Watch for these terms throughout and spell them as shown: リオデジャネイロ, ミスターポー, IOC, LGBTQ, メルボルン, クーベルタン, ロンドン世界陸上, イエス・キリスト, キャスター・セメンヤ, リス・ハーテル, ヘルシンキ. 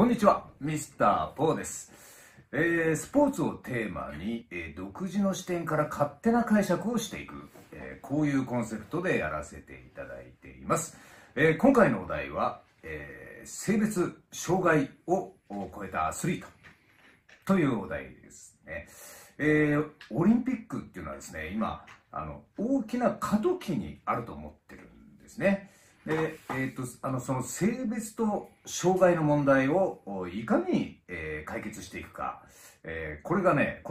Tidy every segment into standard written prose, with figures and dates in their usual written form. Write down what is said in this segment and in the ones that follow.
こんにちは、ミスターポーです。スポーツをテーマに、独自の視点から勝手な解釈をしていく、こういうコンセプトでやらせていただいています。今回のお題は、性別、障害を超えたアスリートというお題ですね。オリンピックっていうのはですね、今、大きな過渡期にあると思ってるんですね。で、その性別と障害の問題をいかに、解決していくか、これ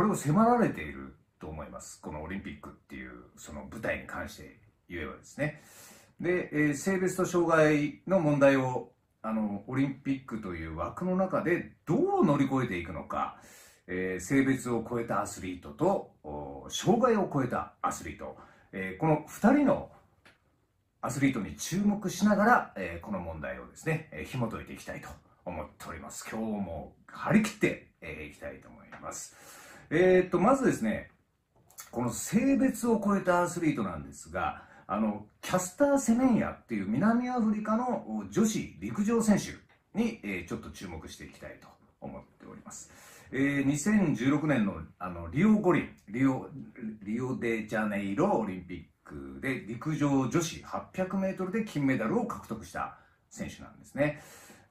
を迫られていると思います。このオリンピックっていうその舞台に関して言えばですね。で、性別と障害の問題をオリンピックという枠の中でどう乗り越えていくのか、性別を超えたアスリートと障害を超えたアスリート、この2人のアスリートに注目しながら、この問題をですね、紐解いていきたいと思っております。今日も張り切って、いきたいと思います。まずですね、この性別を超えたアスリートなんですが、キャスター・セメンヤっていう南アフリカの女子陸上選手に、ちょっと注目していきたいと思っております。2016年のリオ五輪、リオデジャネイロオリンピックで陸上女子 800m で金メダルを獲得した選手なんですね。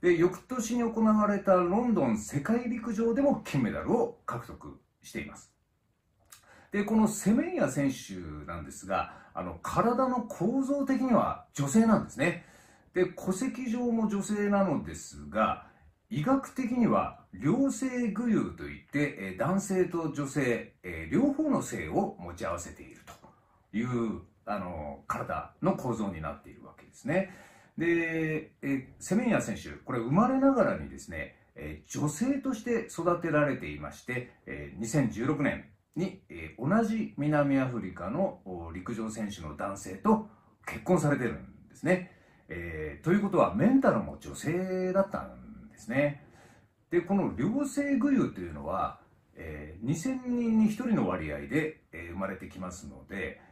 で、翌年に行われたロンドン世界陸上でも金メダルを獲得しています。で、このセメンヤ選手なんですが、体の構造的には女性なんですね。で、戸籍上も女性なのですが、医学的には両性具有といって男性と女性、両方の性を持ち合わせているという体の構造になっているわけですね。で、セメンヤ選手、これ生まれながらにですね、女性として育てられていまして、2016年に、同じ南アフリカの陸上選手の男性と結婚されてるんですね。ということはメンタルも女性だったんですね。で、この両性具有というのは、2000人に1人の割合で、生まれてきますので、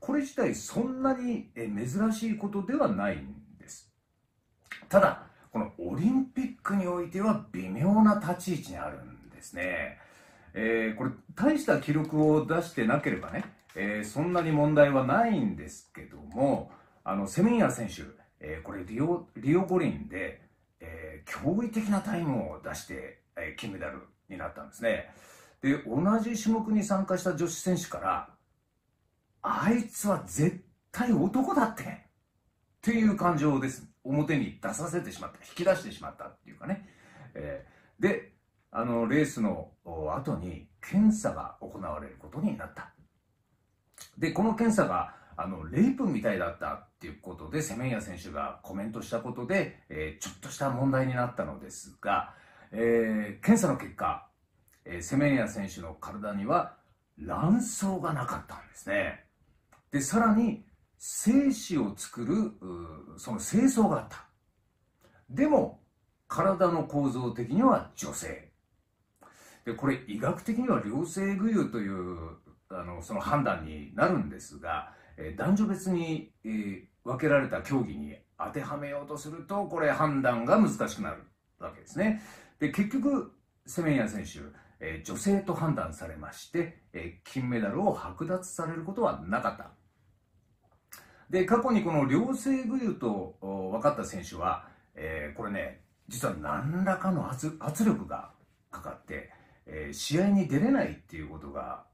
これ自体そんなに珍しいことではないんです。ただ、このオリンピックにおいては微妙な立ち位置にあるんですね。これ大した記録を出してなければね、そんなに問題はないんですけども、セメンヤ選手、これリオ五輪で、驚異的なタイムを出して、金メダルになったんですね。で、同じ種目に参加した女子選手から、あいつは絶対男だってっていう感情をです表に出させてしまった、引き出してしまったっていうかね、で、レースの後に検査が行われることになった。で、この検査がレイプみたいだったっていうことでセメンヤ選手がコメントしたことで、ちょっとした問題になったのですが、検査の結果、セメンヤ選手の体には卵巣がなかったんですね。で、さらに精子を作るその精巣があった。でも体の構造的には女性で、これ医学的には両性具有というその判断になるんですが、男女別に、分けられた競技に当てはめようとすると、これ判断が難しくなるわけですね。で、結局セメンヤ選手、女性と判断されまして、金メダルを剥奪されることはなかった。で、過去にこの両性具有と分かった選手は、これね、実は何らかの圧力がかかって、試合に出れないっていうことが、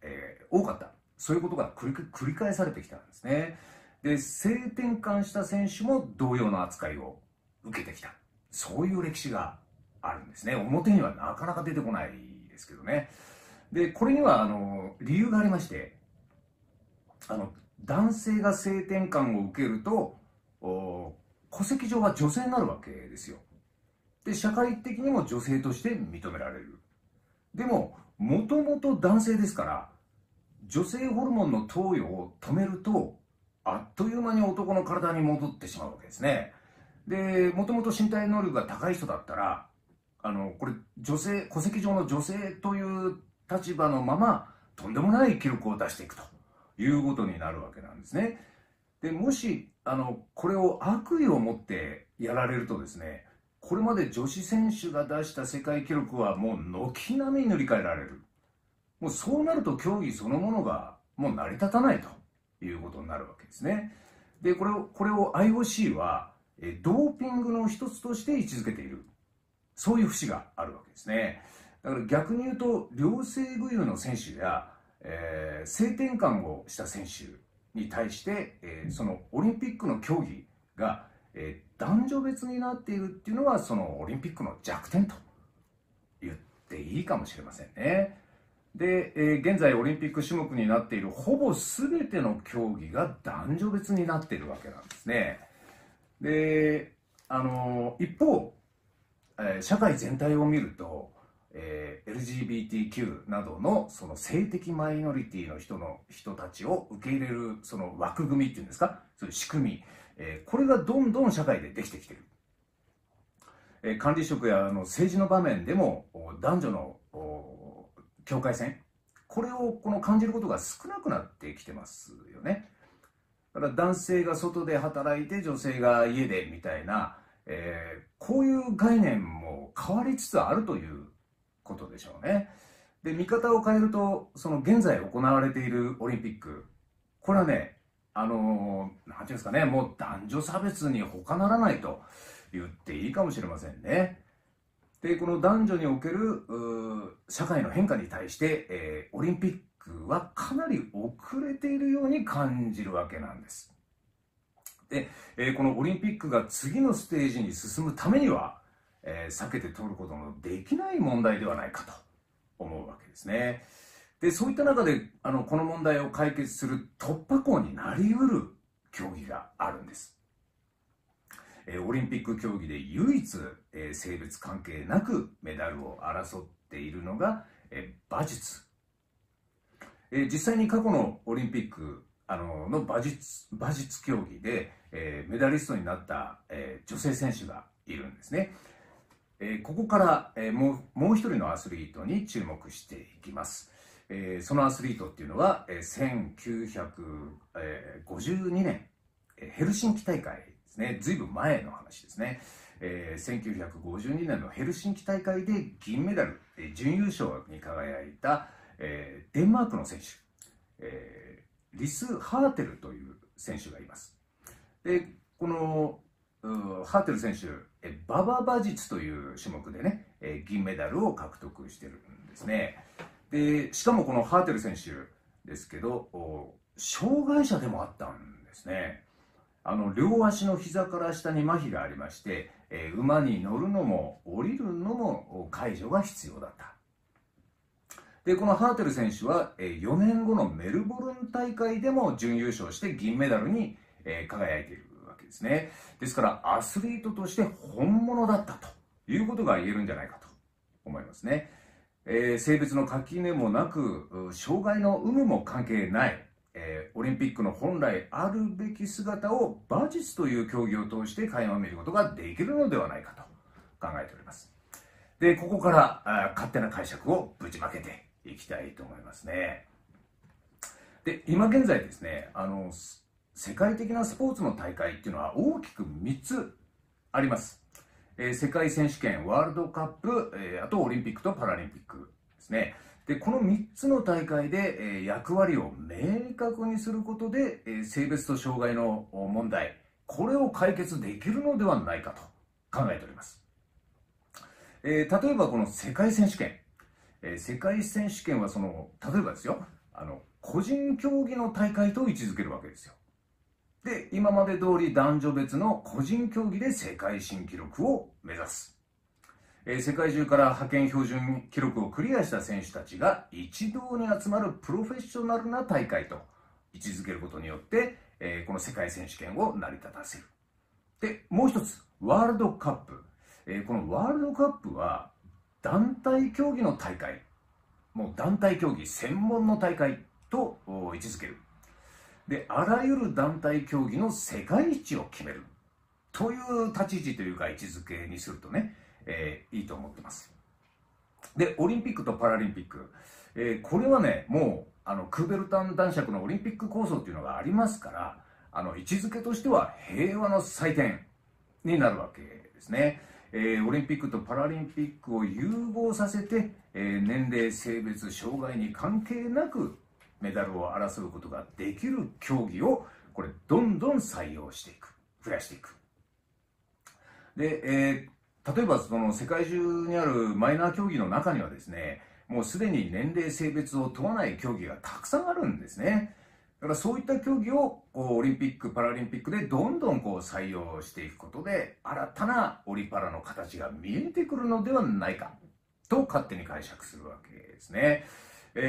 多かった。そういうことが繰り返されてきたんですね。で、性転換した選手も同様の扱いを受けてきた。そういう歴史があるんですね。表にはなかなか出てこないですけどね。で、これには理由がありまして、男性が性転換を受けると戸籍上は女性になるわけですよ。で、社会的にも女性として認められる。でも、もともと男性ですから、女性ホルモンの投与を止めるとあっという間に男の体に戻ってしまうわけですね。で、もともと身体能力が高い人だったら、これ戸籍上の女性という立場のままとんでもない記録を出していくということになるわけなんですね。で、もしこれを悪意を持ってやられるとですね、これまで女子選手が出した世界記録はもう軒並み塗り替えられる。もうそうなると競技そのものがもう成り立たないということになるわけですね。で、これを IOC はドーピングの一つとして位置づけている。そういう節があるわけですね。だから逆に言うと、両性具有の選手や、性転換をした選手に対して、そのオリンピックの競技が、男女別になっているっていうのは、そのオリンピックの弱点と言っていいかもしれませんね。で、現在オリンピック種目になっているほぼ全ての競技が男女別になっているわけなんですね。で、一方、社会全体を見ると、LGBTQ などのその性的マイノリティの人たちを受け入れるその枠組みっていうんですか、そういう仕組み、これがどんどん社会でできてきてる。管理職や政治の場面でも男女の境界線、これを感じることが少なくなってきてますよね。だから男性が外で働いて女性が家でみたいな、こういう概念も変わりつつあるということでしょうね。で、見方を変えると、その現在行われているオリンピック、これはね、なんていうんですかね、もう男女差別に他ならないと言っていいかもしれませんね。で、この男女における社会の変化に対して、オリンピックはかなり遅れているように感じるわけなんです。で、このオリンピックが次のステージに進むためには、避けて通ることのできない問題ではないかと思うわけですね。で、そういった中でこの問題を解決する突破口になりうる競技があるんです。オリンピック競技で唯一、性別関係なくメダルを争っているのが、馬術。実際に過去のオリンピックの馬術競技で、メダリストになった、女性選手がいるんですね。ここから、もう一人のアスリートに注目していきます。そのアスリートっていうのは、1952年、ヘルシンキ大会ですね。ずいぶん前の話ですね。1952年のヘルシンキ大会で銀メダル、準優勝に輝いた、デンマークの選手、リス・ハーテルという選手がいます。で、このハーテル選手、馬場馬術という種目でね、銀メダルを獲得してるんですね。で、しかもこのハーテル選手ですけど、障害者でもあったんですね。両足の膝から下に麻痺がありまして、馬に乗るのも降りるのも介助が必要だった。で、このハーテル選手は、4年後のメルボルン大会でも準優勝して銀メダルに輝いている。ですね。ですからアスリートとして本物だったということが言えるんじゃないかと思いますね。性別の垣根もなく、障害の有無も関係ない、オリンピックの本来あるべき姿を馬術という競技を通して垣間見ることができるのではないかと考えております。で、ここから勝手な解釈をぶちまけていきたいと思いますね。で、今現在ですね、世界的なスポーツの大会っていうのは大きく3つあります。世界選手権、ワールドカップ、あとオリンピックとパラリンピックですね。で、この3つの大会で、役割を明確にすることで、性別と障害の問題、これを解決できるのではないかと考えております。例えばこの世界選手権。世界選手権は例えばですよ、個人競技の大会と位置づけるわけですよ。で、今まで通り男女別の個人競技で世界新記録を目指す。世界中から派遣標準記録をクリアした選手たちが一堂に集まるプロフェッショナルな大会と位置づけることによって、この世界選手権を成り立たせる。で、もう一つ、ワールドカップ。このワールドカップは団体競技の大会。もう団体競技専門の大会と位置づける。で、あらゆる団体競技の世界一を決めるという立ち位置というか位置づけにするとね、いいと思ってます。で、オリンピックとパラリンピック、これはね、もうクーベルタン男爵のオリンピック構想というのがありますから、位置づけとしては平和の祭典になるわけですね。オリンピックとパラリンピックを融合させて、年齢、性別、障害に関係なくメダルを争うことができる競技をこれどんどん採用していく、増やしていく。で、例えばその世界中にあるマイナー競技の中にはですね、もうすでに年齢性別を問わない競技がたくさんあるんですね。だからそういった競技をオリンピック・パラリンピックでどんどんこう採用していくことで、新たなオリパラの形が見えてくるのではないかと勝手に解釈するわけですね。こ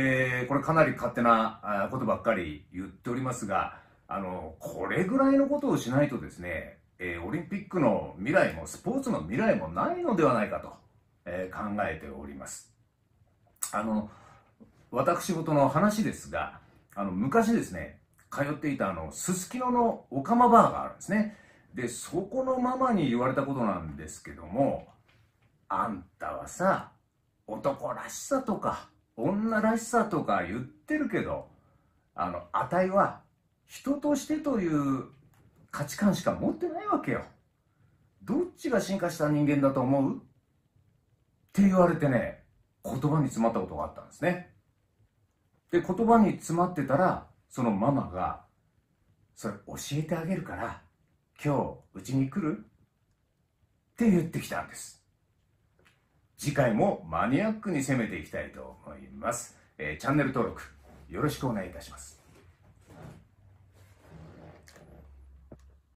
れかなり勝手なことばっかり言っておりますが、これぐらいのことをしないとですね、オリンピックの未来もスポーツの未来もないのではないかと、考えております。私事の話ですが、昔ですね、通っていたすすきののおかまバーがあるんですね。で、そこのママに言われたことなんですけども、あんたはさ、男らしさとか女らしさとか言ってるけど、あたいは人としてという価値観しか持ってないわけよ。どっちが進化した人間だと思う？って言われてね、言葉に詰まったことがあったんですね。で、言葉に詰まってたら、そのママが、それ教えてあげるから、今日うちに来る？って言ってきたんです。次回もマニアックに攻めていきたいと思います。チャンネル登録よろしくお願いいたします。